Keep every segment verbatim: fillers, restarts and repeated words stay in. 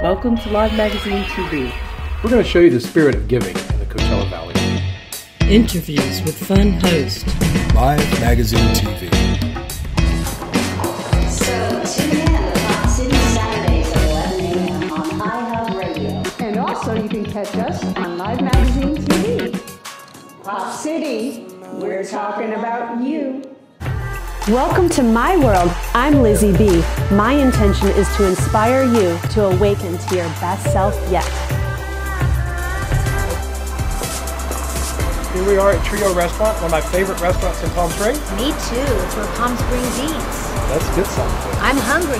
Welcome to Live Magazine T V. We're going to show you the spirit of giving in the Coachella Valley. Interviews with fun hosts. Live Magazine T V. So tune in at the Pop City Saturdays at eleven a m on iHub Radio. And also you can catch us on Live Magazine T V. Pop City, we're talking about you. Welcome to my world. I'm Lizzie B. My intention is to inspire you to awaken to your best self yet. Here we are at Trio Restaurant, one of my favorite restaurants in Palm Springs. Me too. It's where Palm Springs eats. Let's get something. I'm hungry.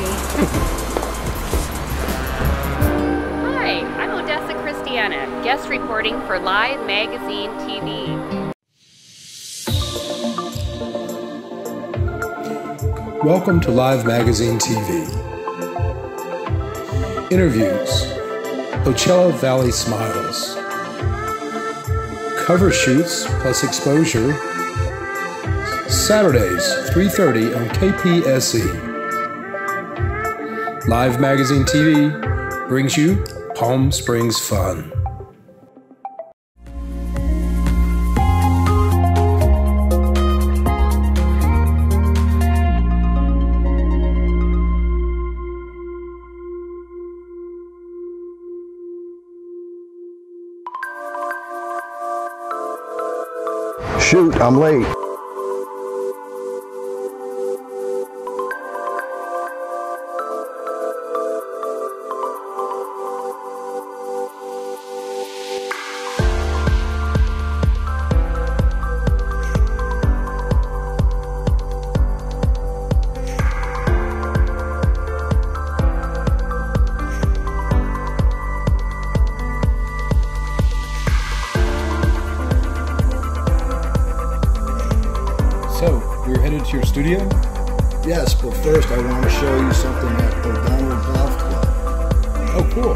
Hi, I'm Odessa Christiana, guest reporting for Live Magazine T V. Welcome to Live Magazine T V. Interviews, Coachella Valley Smiles, cover shoots plus exposure, Saturdays, three thirty on K P S E. Live Magazine T V brings you Palm Springs fun. Shoot, I'm late. Studio? Yes, but first I want to show you something at O'Donnell Golf Club. Oh, cool.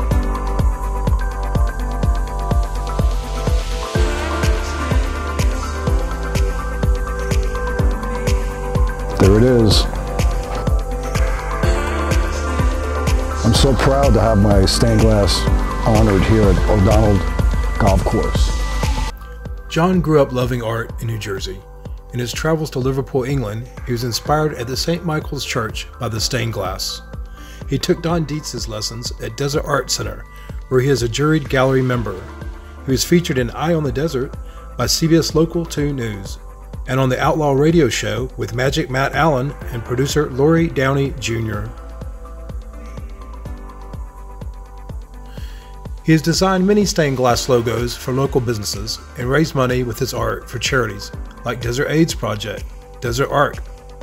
There it is. I'm so proud to have my stained glass honored here at O'Donnell Golf Course. John grew up loving art in New Jersey. In his travels to Liverpool, England, he was inspired at the Saint Michael's Church by the stained glass. He took Don Dietz's lessons at Desert Art Center, where he is a juried gallery member. He was featured in Eye on the Desert by C B S Local two News, and on the Outlaw Radio Show with Magic Matt Allen and producer Laurie Downey Junior He has designed many stained glass logos for local businesses and raised money with his art for charities like Desert AIDS Project, Desert Art,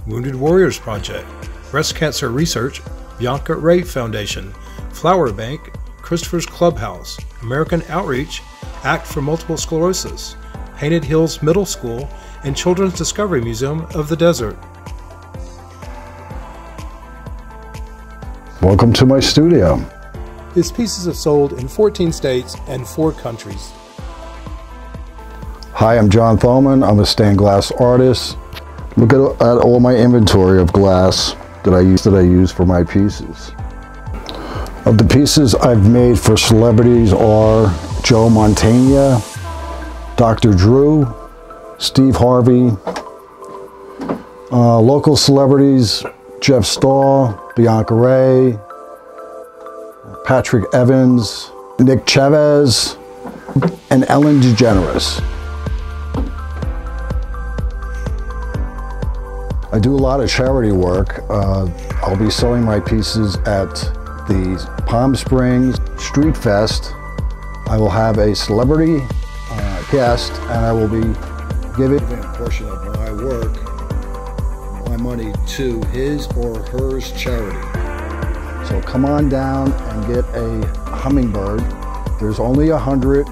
Wounded Warriors Project, Breast Cancer Research, Bianca Ray Foundation, Flower Bank, Christopher's Clubhouse, American Outreach, Act for Multiple Sclerosis, Painted Hills Middle School, and Children's Discovery Museum of the Desert. Welcome to my studio. His pieces have sold in fourteen states and four countries. Hi, I'm John Thoman. I'm a stained glass artist. Look at, at all my inventory of glass that I use that I use for my pieces. Of the pieces I've made for celebrities are Joe Montana, Doctor Drew, Steve Harvey, uh, local celebrities, Jeff Stahl, Bianca Ray, Patrick Evans, Nick Chavez, and Ellen DeGeneres. I do a lot of charity work. Uh, I'll be selling my pieces at the Palm Springs Street Fest. I will have a celebrity uh, guest, and I will be giving a portion of my work, my money, to his or hers charity. So come on down and get a hummingbird. There's only a hundred,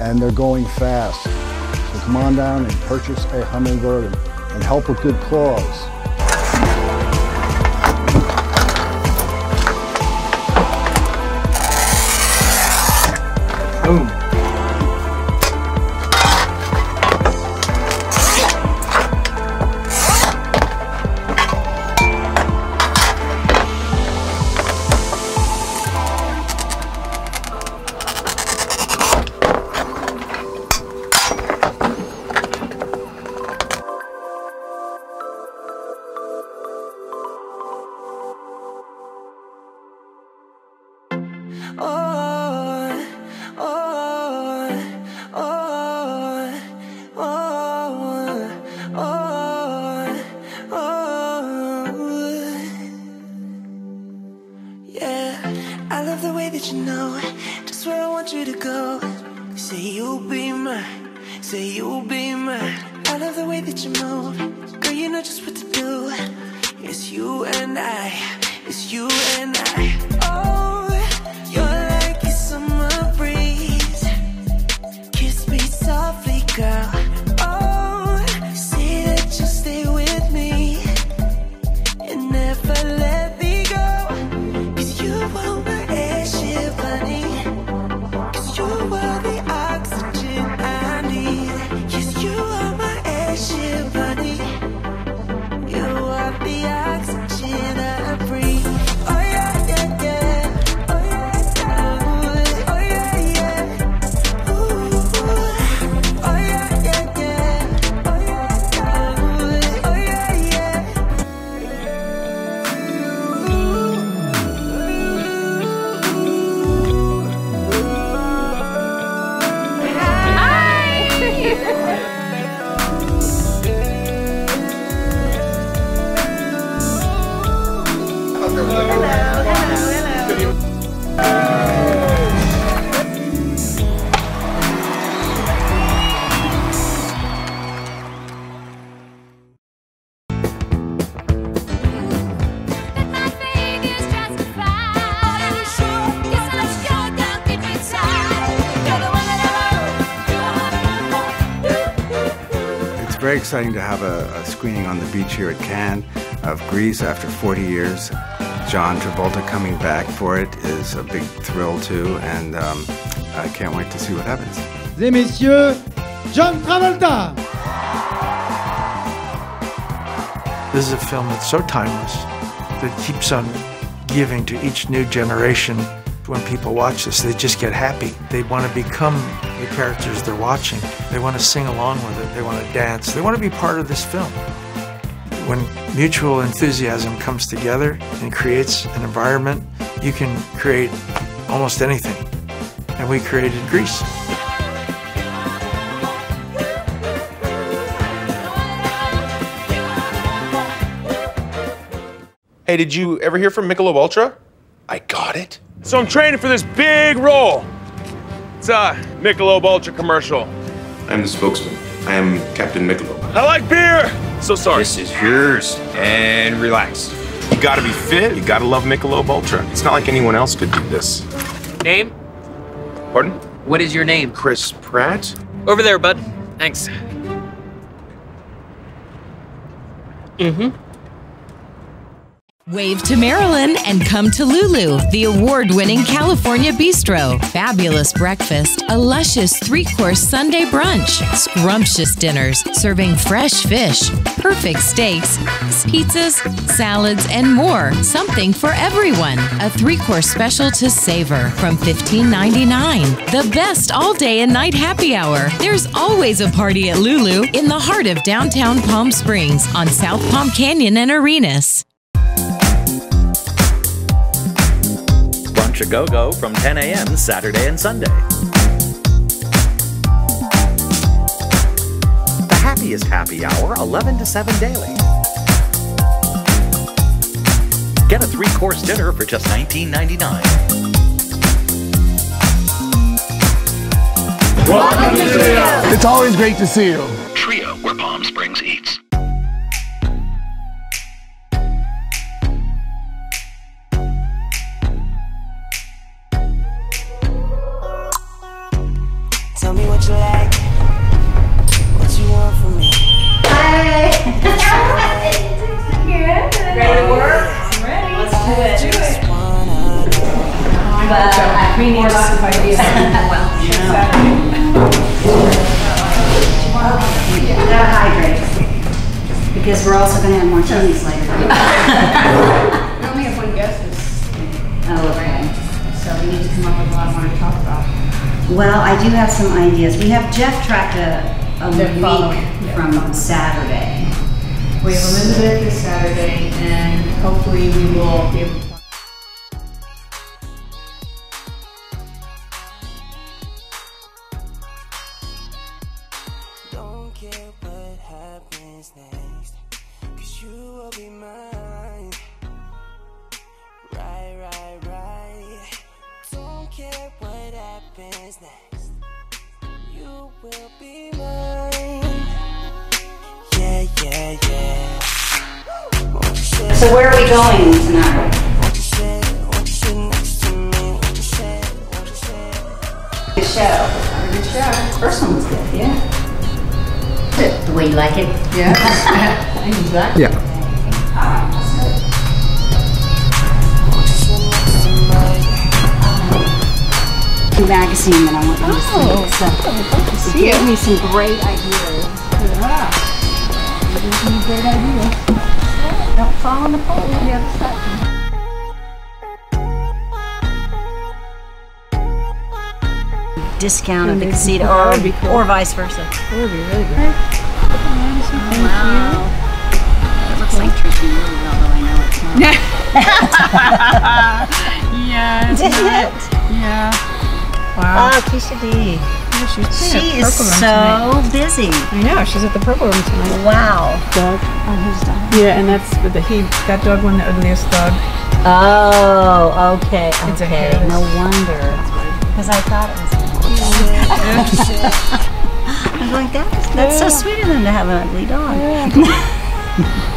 and they're going fast. So come on down and purchase a hummingbird and help a good cause. Boom. oh, oh, oh, oh, oh, oh, oh, yeah. I love the way that you know just where I want you to go. Say you'll be mine, say you'll be mine. I love the way that you move, girl, you know just what to do. It's you and I, it's you and I. Oh, you're like a summer breeze. Kiss me softly, girl. Oh, say that you'll stay with me and never let me go. Cause you were my air ship, honey. Cause you were the oxygen I need. Yes, you are my air ship, honey. You are the oxygen I breathe. Oh yeah, yeah, yeah. Oh yeah, yeah. Oh yeah, yeah. Ooh. Oh yeah, yeah, yeah. Oh yeah, yeah. Oh yeah, yeah. Hi. It's very exciting to have a, a screening on the beach here at Cannes of Grease after forty years. John Travolta coming back for it is a big thrill too, and um, I can't wait to see what happens. Mesdames et messieurs, John Travolta! This is a film that's so timeless that it keeps on giving to each new generation. When people watch this, they just get happy. They want to become the characters they're watching. They want to sing along with it. They want to dance. They want to be part of this film. When mutual enthusiasm comes together and creates an environment, you can create almost anything. And we created Grease. Hey, did you ever hear from Michelob Ultra? I got it. So I'm training for this big role. It's a Michelob Ultra commercial. I'm the spokesman. I am Captain Michelob. I like beer! So sorry. This is yours, and relax. You gotta be fit, you gotta love Michelob Ultra. It's not like anyone else could do this. Name? Pardon? What is your name? Chris Pratt. Over there, bud. Thanks. Mm-hmm. Wave to Maryland and come to Lulu, the award-winning California Bistro. Fabulous breakfast, a luscious three-course Sunday brunch, scrumptious dinners serving fresh fish, perfect steaks, pizzas, salads, and more. Something for everyone. A three-course special to savor from fifteen ninety-nine. The best all-day and night happy hour. There's always a party at Lulu in the heart of downtown Palm Springs on South Palm Canyon and Arenas. Go-Go from ten a m Saturday and Sunday. The happiest happy hour, eleven to seven daily. Get a three-course dinner for just nineteen ninety-nine. Welcome to Trio! It's always great to see you. Trio, where Palm Springs eats. Because we're also going to have more martinis later. We only have one guest this evening. Oh, okay. So we need to come up with a lot more to talk about. Well, I do have some ideas. We have Jeff tracked a, a week yep. from Saturday. We have Elizabeth this Saturday, and hopefully we will be able to. is next. You will be mine. Yeah, yeah, yeah. So where are we going tonight? Good show. Good show. First one was good, yeah. The way you like it? Yeah. Exactly. Yeah. Magazine that I want you to see. So oh, you gave me some great ideas. Yeah. You gave me a great idea. Don't fall on the pole on the other side. Discount at the casino or, cool. or vice versa. It would be really good. Wow. It looks cool. Like Tracy really well, though I know it's not. Yeah, it's Did not. It? Yeah. Wow. Oh, Keisha D. Yeah, she she is so tonight. busy. I know, she's at the Purple Room tonight. Wow. Dog on his dog. Yeah, and that's the he that dog won the ugliest dog. Oh, okay. It's okay. A no wonder. Because I thought it was yeah. I was like, that is, that's yeah. so sweet of them to have an ugly dog. Yeah.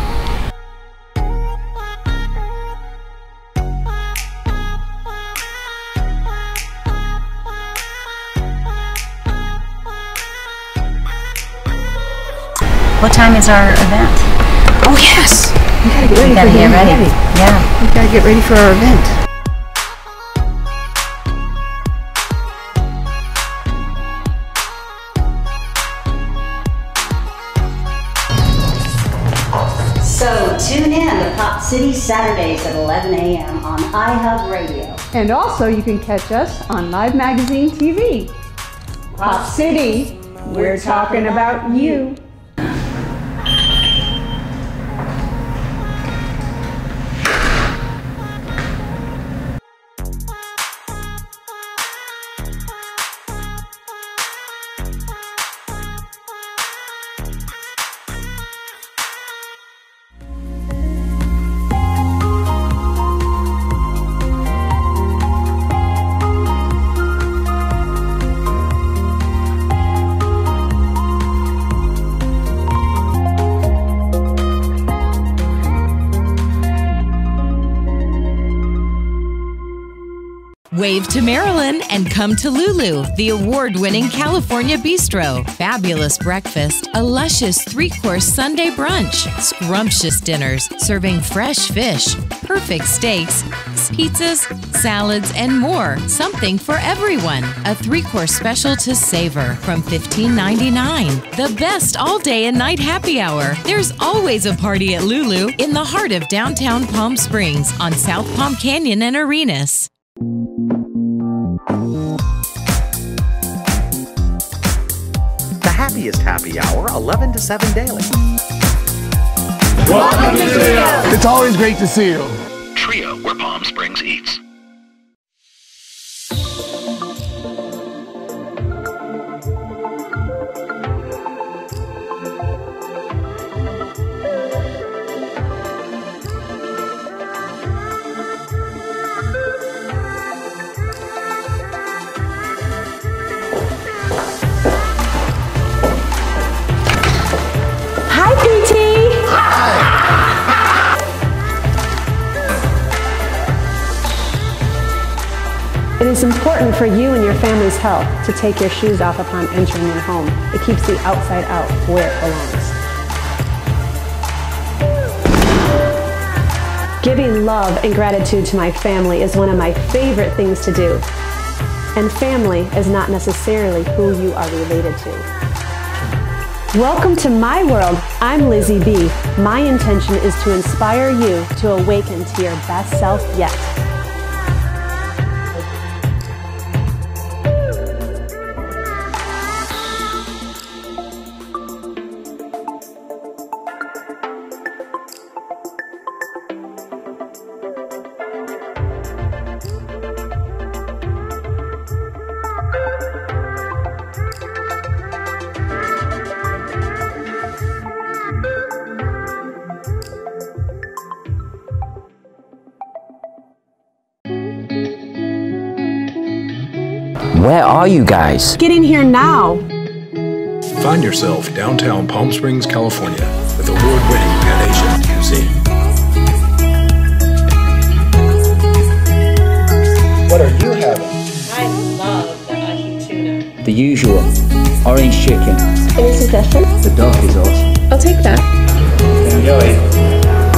What time is our event? Oh yes! We gotta get ready. We gotta for get ready. ready. Yeah. We gotta get ready for our event. So tune in to Pop City Saturdays at eleven a m on iHub Radio. And also you can catch us on Live Magazine T V. Pop City, we're talking about you. Wave to Maryland and come to Lulu, the award-winning California Bistro. Fabulous breakfast, a luscious three-course Sunday brunch, scrumptious dinners serving fresh fish, perfect steaks, pizzas, salads, and more. Something for everyone. A three-course special to savor from fifteen ninety-nine. The best all-day and night happy hour. There's always a party at Lulu in the heart of downtown Palm Springs on South Palm Canyon and Arenas. The happiest happy hour, eleven to seven daily. Welcome to Trio! It's always great to see you. Trio, where Palm Springs eats. It is important for you and your family's health to take your shoes off upon entering your home. It keeps the outside out where it belongs. Giving love and gratitude to my family is one of my favorite things to do. And family is not necessarily who you are related to. Welcome to my world. I'm Lizzie B. My intention is to inspire you to awaken to your best self yet. Where are you guys? Get in here now. Find yourself downtown Palm Springs, California with award-winning Pan-Asian cuisine. What are you having? I love the ahi tuna. The usual. Orange chicken. Any suggestions? The donkey sauce. I'll take that.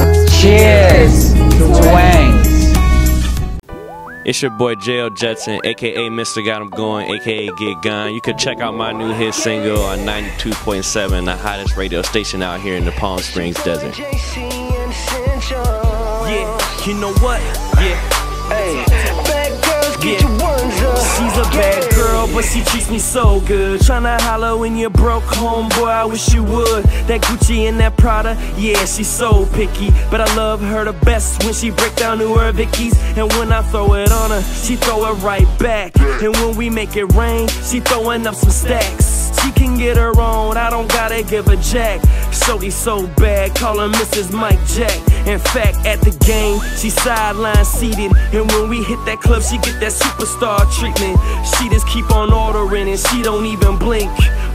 Enjoy. Cheers! Twangs! It's your boy J O. Jetson, aka Mister Got Him Going, aka Get Gone. You can check out my new hit single on ninety-two point seven, the hottest radio station out here in the Palm Springs Desert. Yeah, you know what? Yeah, hey, bad girls, get your ones up. She's a bad girl, but she treats me so good. Tryna holler when you're broke, homeboy, I wish you would. That Gucci and that Prada, yeah, she's so picky. But I love her the best when she break down new her Vickies. And when I throw it on her, she throw it right back. And when we make it rain, she throwing up some stacks. She can get her own, I don't gotta give a jack. Shorty so bad, call her Missus Mike Jack. In fact, at the game, she sideline seated. And when we hit that club, she get that superstar treatment. She just keep on ordering and she don't even blink.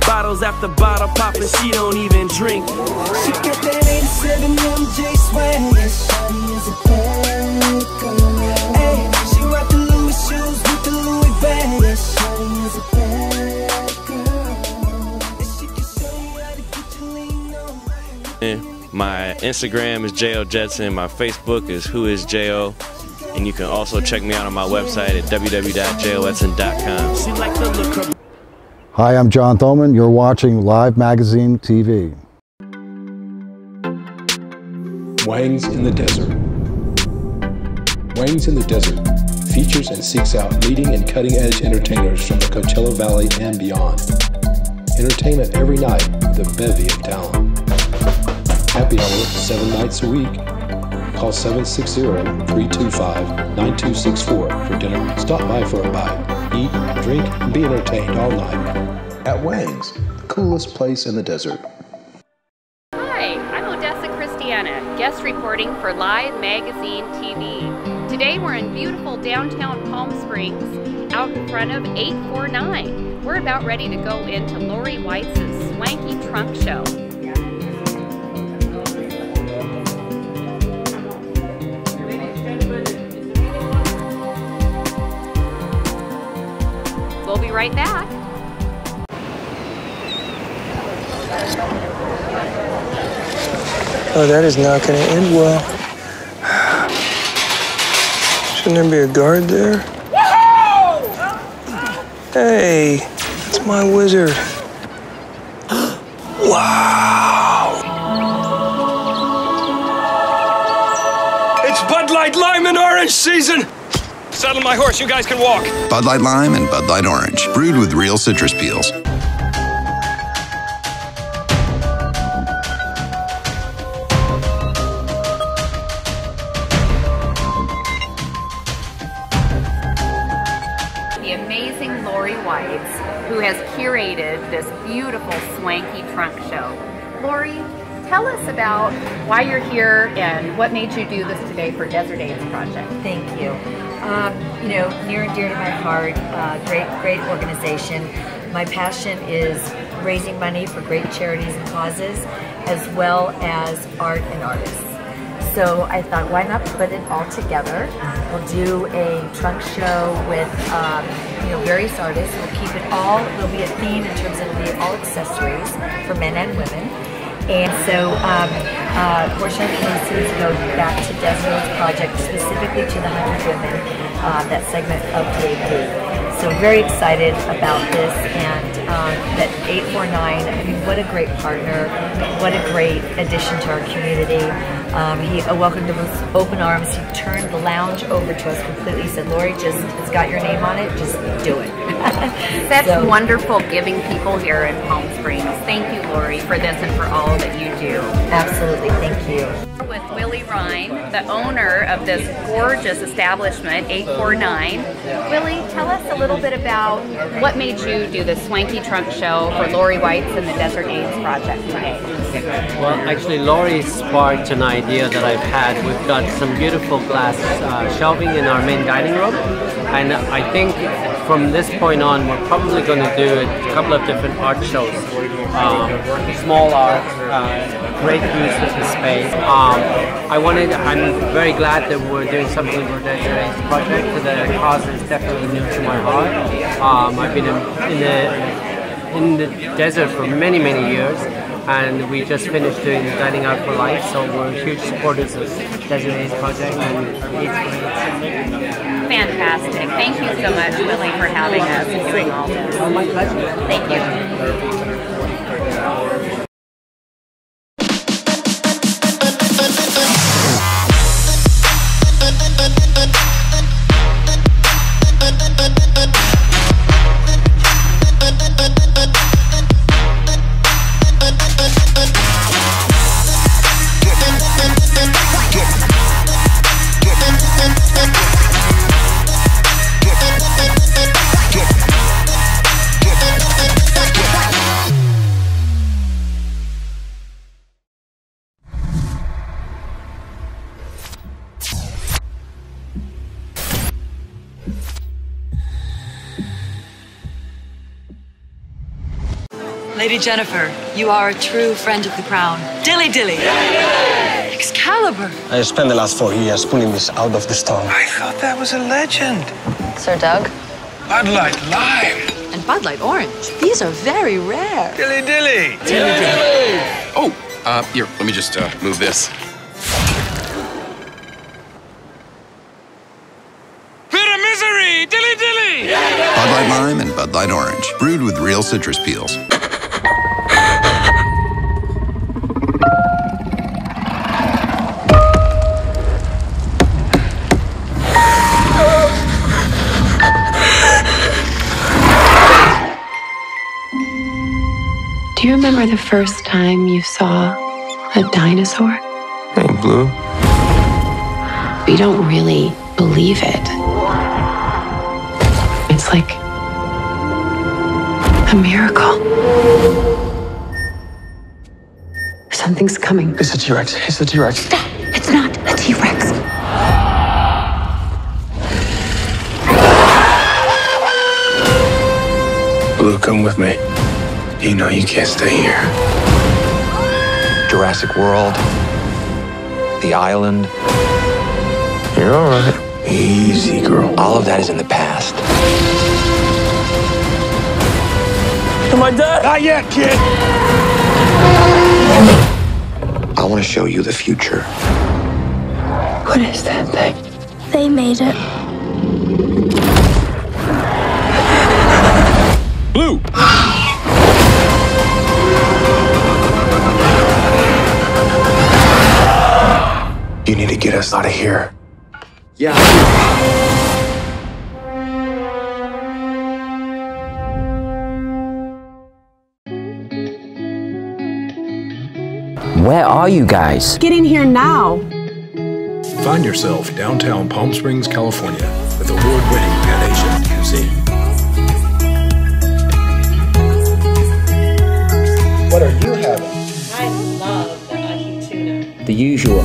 Bottles after bottle poppin', she don't even drink. She got that eighty-seven M J swag. Shawty is a bad girl. Ay, she rock the Louis shoes with the Louis bag. Shawty is a bad girl. And she can show you how to get your lean on. Yeah, my Instagram is J O Jetson. My Facebook is Who Is J O. And you can also check me out on my website at w w w dot j o jetson dot com. Hi, I'm John Thoman. You're watching Live Magazine T V. Wangs in the Desert. Wangs in the Desert features and seeks out leading and cutting-edge entertainers from the Coachella Valley and beyond. Entertainment every night with a bevy of talent. Happy hour seven nights a week. Call seven six zero, three two five, nine two six four for dinner. Stop by for a bite. Eat, drink, and be entertained all night. At Wang's, the coolest place in the desert. Hi, I'm Odessa Christiana, guest reporting for Live Magazine T V. Today we're in beautiful downtown Palm Springs, out in front of eight forty-nine. We're about ready to go into Lori Weitz's swanky trunk show. We'll be right back. Oh, that is not going to end well. Shouldn't there be a guard there? Hey, that's my wizard. Wow! It's Bud Light Lime and Orange season! Saddle my horse, you guys can walk. Bud Light Lime and Bud Light Orange, brewed with real citrus peels. The amazing Lori Weitz, who has curated this beautiful swanky trunk show. Lori, tell us about why you're here and what made you do this today for Desert AIDS Project. Thank you. Um, you know, near and dear to my heart, uh, great, great organization. My passion is raising money for great charities and causes, as well as art and artists. So I thought, why not put it all together? We'll do a trunk show with um, you know, various artists. We'll keep it all. There'll be a theme in terms of it'll be all accessories for men and women. And so, um, uh, portion of the proceeds go back to Desert AIDS Project, specifically to the one hundred women, uh, that segment of T A P. So very excited about this, and um, that eight forty-nine, I mean, what a great partner, what a great addition to our community. Um, he welcomed us with open arms, he turned the lounge over to us completely. He said, Lori, just, it's got your name on it, just do it. That's so wonderful, giving people here in Palm Springs. Thank you, Lori, for this and for all that you do. Absolutely, thank you. With Willie Rhine, the owner of this gorgeous establishment, eight forty-nine. Willie, tell us a little bit about what made you do the swanky trunk show for Lori Weitz and the Desert AIDS Project today. Well, actually, Lori sparked an idea that I've had. We've got some beautiful glass uh, shelving in our main dining room, and I think from this point on, we're probably going to do a couple of different art shows. Um, small art, uh, great use of the space. Um, I wanted, I'm very glad that we're doing something for the Desert AIDS Project. The cause is definitely new to my heart. Um, I've been in the in the desert for many, many years, and we just finished doing Dining Out for Life, so we're huge supporters of Desert AIDS Project. And fantastic. Thank you so much, Lily, for having us and doing all this. Oh, my pleasure. Thank you. Lady Jennifer, you are a true friend of the crown. Dilly Dilly! Dilly! Excalibur! I spent the last four years pulling this out of the storm. I thought that was a legend. Sir Doug? Bud Light Lime! And Bud Light Orange. These are very rare. Dilly Dilly! Dilly Dilly! Dilly. Oh, uh, here, let me just uh, move this. Bit of misery! Dilly Dilly! Dilly! Bud Light Lime and Bud Light Orange. Brewed with real citrus peels. Do you remember the first time you saw a dinosaur? Hey, Blue. You don't really believe it. It's like a miracle. Something's coming. It's a T-Rex. It's a T-Rex. Stop! It's not a T-Rex. Blue, come with me. You know you can't stay here. Jurassic World. The Island. You're all right. Easy, girl. All of that is in the past. Am I dead? Not yet, kid! I want to show you the future. What is that thing? They made it. Blue! You need to get us out of here. Yeah. Where are you guys? Get in here now. Find yourself downtown Palm Springs, California, with award-winning Pan-Asian cuisine. What are you having? I love the ahi tuna. The usual.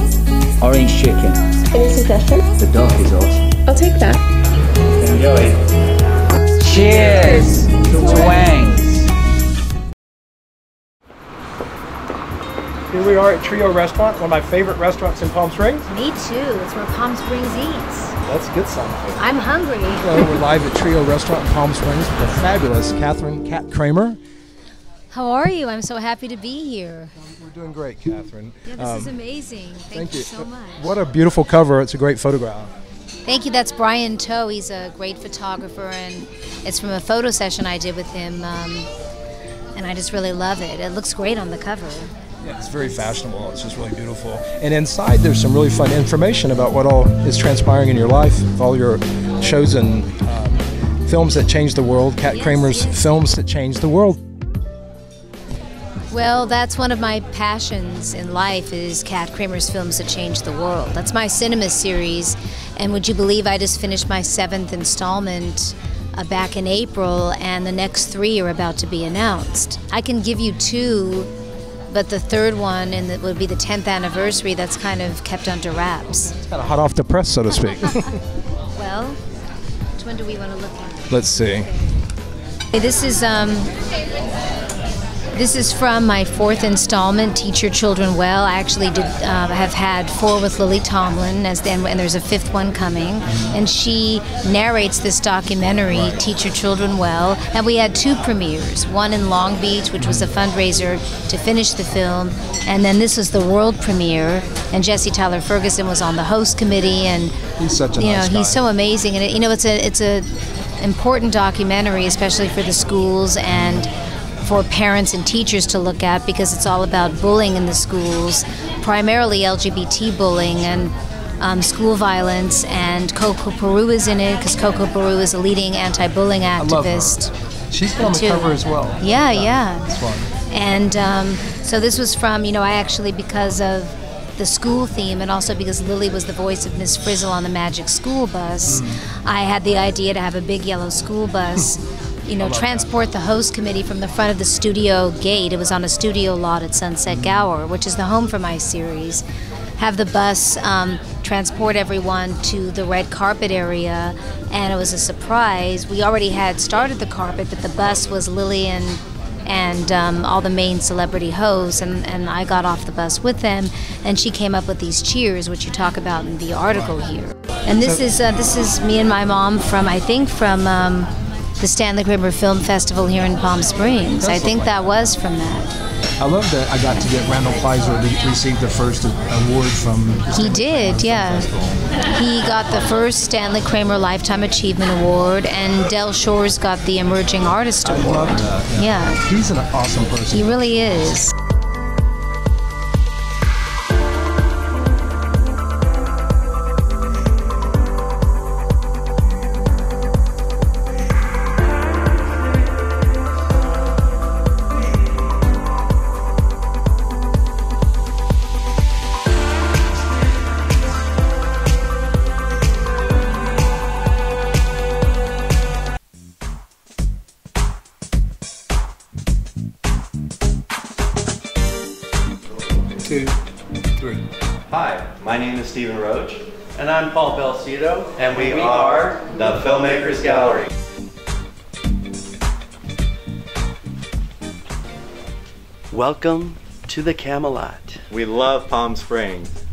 Orange chicken. Any suggestions? The dark is awesome. I'll take that. Enjoy. Cheers to Wangs. Here we are at Trio Restaurant, one of my favorite restaurants in Palm Springs. Me too. It's where Palm Springs eats. That's a good sign. I'm hungry. Hello, we're live at Trio Restaurant in Palm Springs with the fabulous Catherine Cat Kramer. How are you? I'm so happy to be here. We're doing great, Catherine. Yeah, this um, is amazing. Thank, thank you. you so much. What a beautiful cover. It's a great photograph. Thank you. That's Brian Toe. He's a great photographer, and it's from a photo session I did with him, um, and I just really love it. It looks great on the cover. Yeah, it's very fashionable. It's just really beautiful. And inside, there's some really fun information about what all is transpiring in your life, with all your shows and um, films that changed the world, Cat yes, Kramer's yes. films that changed the world. Well, that's one of my passions in life is Cat Kramer's films that changed the world. That's my cinema series, and would you believe I just finished my seventh installment uh, back in April, and the next three are about to be announced. I can give you two, but the third one, and that would be the tenth anniversary, that's kind of kept under wraps. It's kind of hot off the press, so to speak. Well, one do we want to look at? Let's see. Okay, this is um, this is from my fourth installment, Teach Your Children Well. I actually did uh, have had four with Lily Tomlin, as the, and there's a fifth one coming. And she narrates this documentary, right. Teach Your Children Well. And we had two premieres, one in Long Beach, which was a fundraiser to finish the film. And then this was the world premiere. And Jesse Tyler Ferguson was on the host committee. And he's such a you nice know, guy. He's so amazing. And, it, you know, it's a it's a important documentary, especially for the schools and for parents and teachers to look at, because it's all about bullying in the schools, primarily L G B T bullying and um, school violence. And Coco Peru is in it, because Coco Peru is a leading anti-bullying activist. I love her. She's on the cover as well. Yeah, yeah. yeah. That's fun. And um, so this was from, you know, I actually, because of the school theme, and also because Lily was the voice of Miss Frizzle on the Magic School Bus, mm. I had the idea to have a big yellow school bus. You know, transport that. the host committee from the front of the studio gate. It was on a studio lot at Sunset Gower, which is the home for my series. Have the bus um, transport everyone to the red carpet area, and it was a surprise. We already had started the carpet, but the bus was Lillian and um, all the main celebrity hosts, and, and I got off the bus with them, and she came up with these cheers, which you talk about in the article here. And this so, is uh, this is me and my mom from, I think, from... Um, the Stanley Kramer Film Festival here in Palm Springs. I think that was from that. I love that I got to get Randall Kleiser to receive the first award from the He did, yeah. He got the first Stanley Kramer Lifetime Achievement Award, and Del Shores got the Emerging Artist Award. I love that. Yeah. yeah. He's an awesome person. He really is. Stephen Roach. And I'm Paul Belcito. And we, we are the Filmmakers Gallery. Welcome to the Camelot. We love Palm Springs.